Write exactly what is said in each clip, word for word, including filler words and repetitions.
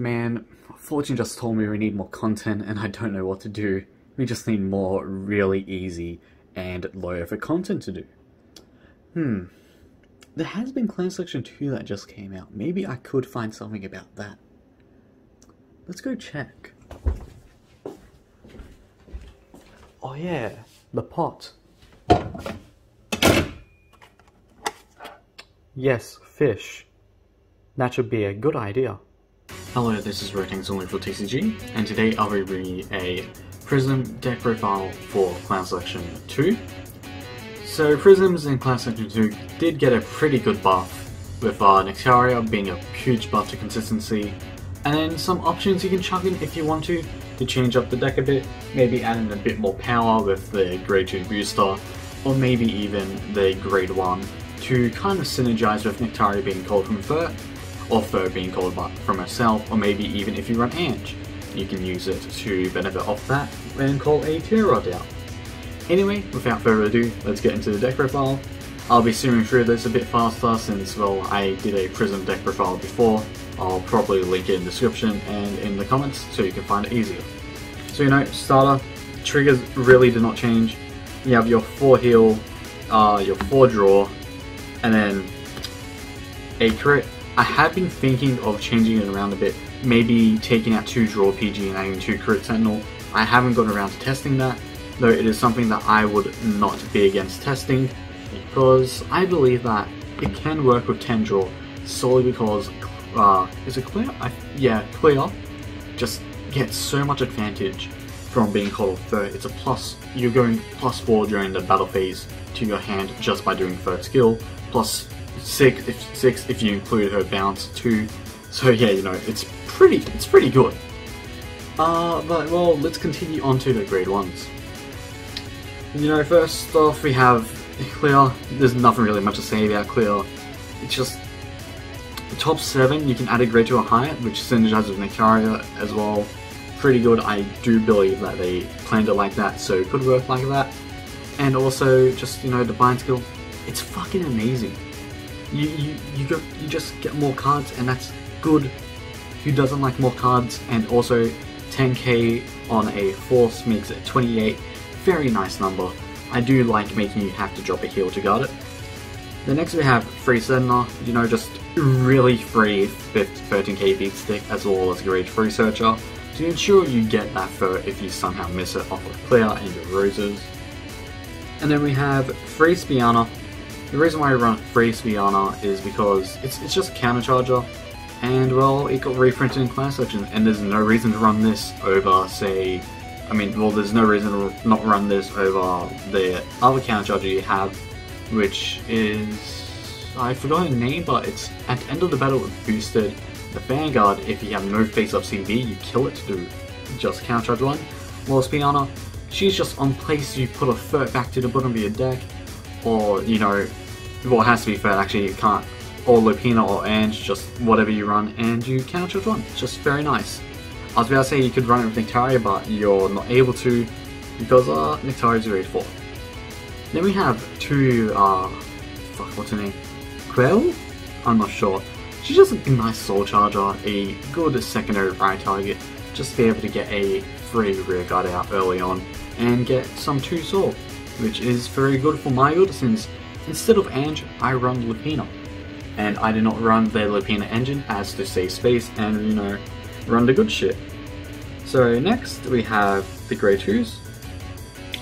Man, Fortune just told me we need more content and I don't know what to do. We just need more really easy and low effort content to do. Hmm. There has been Clan Selection two that just came out. Maybe I could find something about that. Let's go check. Oh yeah, the pot. Yes, fish. Natural beer, good idea. Hello, this is Rotang's only for T C G, and today I'll be bringing a Prism deck profile for Clan Selection two. So Prisms in Clan Selection two did get a pretty good buff, with uh, Nectaria being a huge buff to consistency, and then some options you can chuck in if you want to, to change up the deck a bit, maybe add in a bit more power with the grade two booster, or maybe even the grade one, to kind of synergize with Nectaria being called from Fur, or Fur being called from herself, or maybe even if you run Ange, you can use it to benefit off that and call a Clear Rod out. Anyway, without further ado, let's get into the deck profile. I'll be zooming through this a bit faster since, well, I did a Prism deck profile before. I'll probably link it in the description and in the comments so you can find it easier. So you know, starter, triggers really do not change. You have your four heal, uh, your four draw, and then a crit. I have been thinking of changing it around a bit, maybe taking out two draw P G and adding two crit sentinel. I haven't gotten around to testing that, though it is something that I would not be against testing, because I believe that it can work with ten draw solely because Uh, is it Clear? I, yeah, Clear just gets so much advantage from being called Fur. It's a plus, you're going plus four during the battle phase to your hand just by doing Fur skill, plus six if, six if you include her bounce too. So yeah, you know, it's pretty, it's pretty good. Uh, but well, let's continue on to the grade ones. You know, first off we have Clear. There's nothing really much to say about Clear. It's just top seven, you can add a grade to a higher, which synergizes with Nectaria as well. Pretty good. I do believe that they planned it like that, so it could work like that. And also, just, you know, the bind skill, it's fucking amazing. You you you, go, you just get more cards, and that's good. Who doesn't like more cards? And also, ten K on a force makes it twenty-eight. Very nice number. I do like making you have to drop a heal to guard it. The next we have free Sedna, you know, just really free thirteen K beat stick as well as grade three searcher to ensure you get that Fur if you somehow miss it off of Clear and your roses. And then we have free Spiana. The reason why we run free Spiana is because it's, it's just a counter charger, and well, it got reprinted in Clan Selection, and there's no reason to run this over, say, I mean, well, there's no reason to not run this over the other counter charger you have, which is, I forgot the name, but it's at the end of the battle it boosted the Vanguard. If you have no face-up C B, you kill it to do just counter charge one. Well, Spiana, she's just on place, you put a Fur back to the bottom of your deck, or, you know, well, it has to be Fur, actually, you can't, or Lupina or Ange, just whatever you run, and you counter charge one. It's just very nice. I was about to say you could run it with Nectaria, but you're not able to, because uh, Nectaria's grade four. Then we have two, uh, fuck, what's her name? Quell? I'm not sure. She's just a nice soul charger, a good secondary priority target, just to be able to get a free rear guard out early on and get some two soul, which is very good for my build since instead of Ange, I run Lupina. And I do not run the Lupina engine as to save space and, you know, run the good shit. So next we have the grade twos.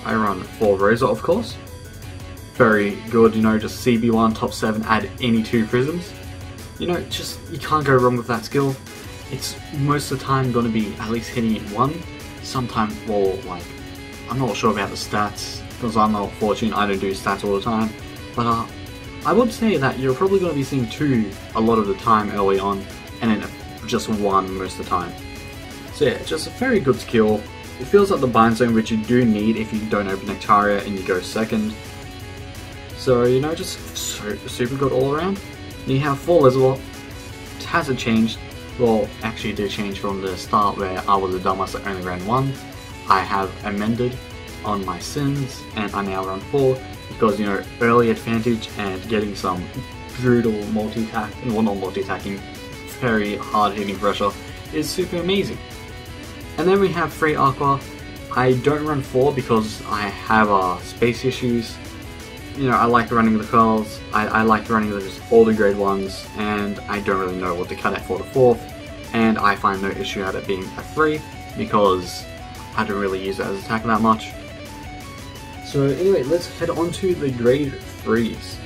I run for Rosa, of course. Very good, you know, just C B one, top seven, add any two Prisms. You know, just, you can't go wrong with that skill. It's most of the time going to be at least hitting it one, sometimes, well, like, I'm not sure about the stats, because I'm not Fortune, I don't do stats all the time, but uh, I would say that you're probably going to be seeing two a lot of the time early on, and then just one most of the time. So yeah, just a very good skill. It feels like the bind zone, which you do need if you don't open Nectaria and you go second. So, you know, just super, super good all around. And you have four as well. It hasn't changed. Well, actually it did change from the start where I was a dumbass that only ran one. I have amended on my sins and I now run four because, you know, early advantage and getting some brutal multi-attack, well, not multi-attacking, very hard hitting pressure is super amazing. And then we have Freight Aqua. I don't run four because I have uh, space issues. You know, I like running the curls, I, I like running the just older grade ones, and I don't really know what to cut at for the fourth, and I find no issue at it being a three because I don't really use it as an attack that much. So anyway, let's head on to the grade threes.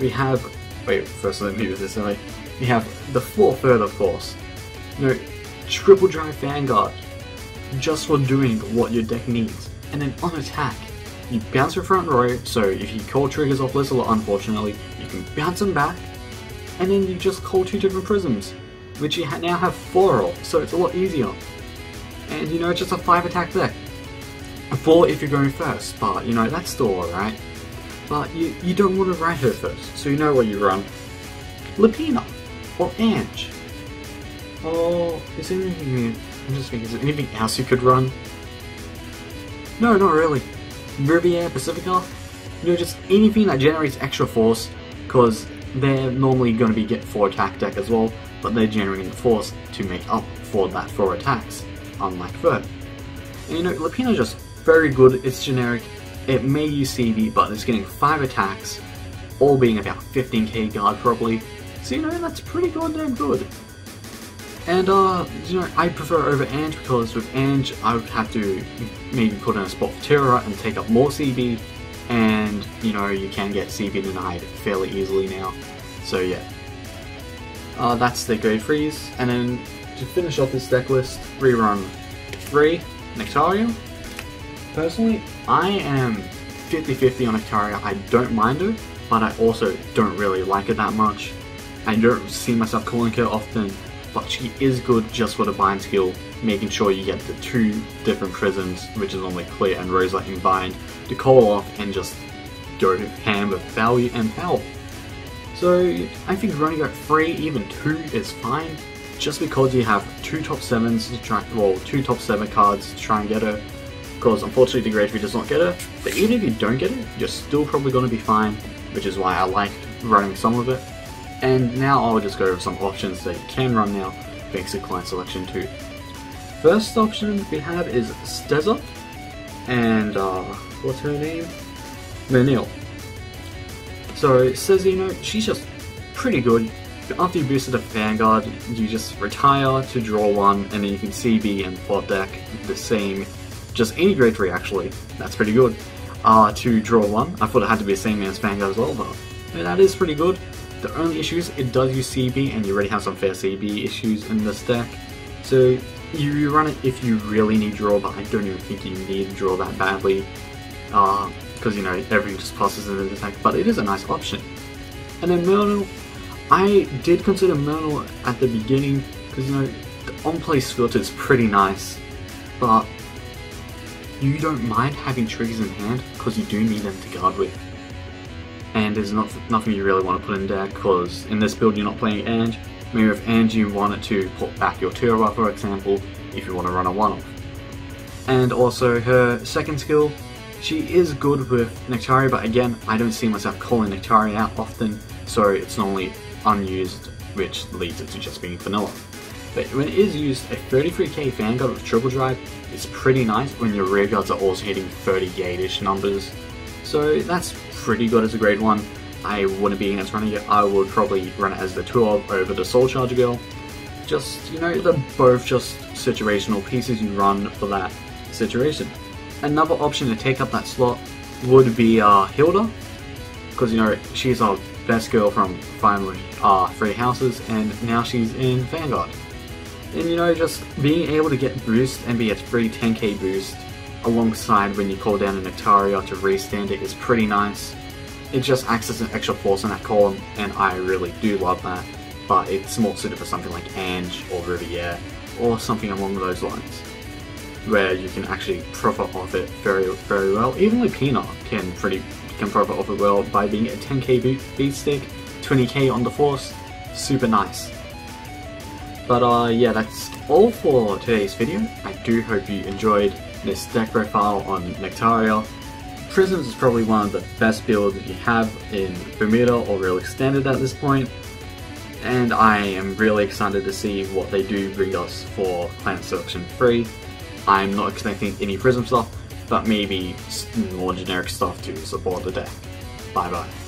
We have, wait, first let me do this anyway. We have the four third, of course. You know, Triple Drive Vanguard, just for doing what your deck needs, and then on attack, you bounce your front row, so if you call triggers off Lissala, unfortunately, you can bounce them back, and then you just call two different prisms, which you ha now have four of, so it's a lot easier. And you know, it's just a five attack deck. A four if you're going first, but you know, that's still alright. But you, you don't want to write her first, so you know what you run. Lupina, or Ange. Oh, is there anything, I'm just thinking, is there anything else you could run? No, not really. Riviera, Pacifica, you know, just anything that generates extra force, because they're normally going to be get four attack deck as well, but they're generating the force to make up for that four attacks, unlike Vert. And you know, Lupina's just very good, it's generic, it may use C B, but it's getting five attacks, all being about fifteen K guard probably, so you know, that's pretty goddamn good. And uh, you know, I prefer over Ange because with Ange I would have to maybe put in a spot for Terra and take up more C B, and you know, you can get C B denied fairly easily now, so yeah. Uh, that's the grade threes, and then to finish off this deck list, rerun three, Nectarium. Personally, I am fifty fifty on Nectaria, I don't mind her, but I also don't really like her that much. I don't see myself calling her often, but she is good just for the bind skill, making sure you get the two different prisms, which is normally Clear and Rosa in bind, to call off and just go ham with value and power. So I think running out three, even two, is fine, just because you have two top sevens to try, well, two top seven cards to try and get her. Because unfortunately, the grade three does not get her. But even if you don't get it, you're still probably going to be fine, which is why I liked running some of it. And now I'll just go over some options that you can run now, thanks to Clan Selection two. First option we have is Steza, and uh, what's her name? Menil. So Steza, you know, she's just pretty good. After you boosted a Vanguard, you just retire to draw one, and then you can C B and plot deck the same, just any grade three actually, that's pretty good, uh, to draw one. I thought it had to be the same as Vanguard as well, but I mean, that is pretty good. The only issue is it does use C B, and you already have some fair C B issues in this deck, so you run it if you really need draw, but I don't even think you need draw that badly, because uh, you know, everything just passes in the attack, but it is a nice option. And then Myrtle, I did consider Myrtle at the beginning, because you know, the on-place filter is pretty nice, but you don't mind having triggers in hand, because you do need them to guard with. And there's not nothing you really want to put in there, because in this build you're not playing Ange. Maybe with Ange you wanted to put back your Terra, for example, if you want to run a one-off. And also her second skill, she is good with Nectaria, but again, I don't see myself calling Nectaria out often, so it's normally unused, which leads it to just being vanilla. But when it is used, a thirty-three K Vanguard with Triple Drive is pretty nice when your rear guards are also hitting thirty-eight-ish numbers, so that's pretty good as a grade one. I wouldn't be against running it, I would probably run it as the two of over the Soul Charger Girl. Just, you know, they're both just situational pieces you run for that situation. Another option to take up that slot would be uh, Hilda, because you know, she's our best girl from finally uh, Three Houses, and now she's in Vanguard. And you know, just being able to get boost and be a free ten K boost alongside when you call down a Nectaria to restand it is pretty nice. It just acts as an extra force in that column, and I really do love that, but it's more suited for something like Ange or Riviera or something along those lines, where you can actually profit off it very, very well. Even Lupina can pretty can profit off it well by being a ten K beat stick, twenty K on the force, super nice. But uh, yeah, that's all for today's video. I do hope you enjoyed this deck profile on Nectaria. Prisms is probably one of the best builds that you have in Bermuda or Real Extended at this point. and I am really excited to see what they do bring us for Clan Selection three. I'm not expecting any Prism stuff, but maybe more generic stuff to support the deck. Bye bye.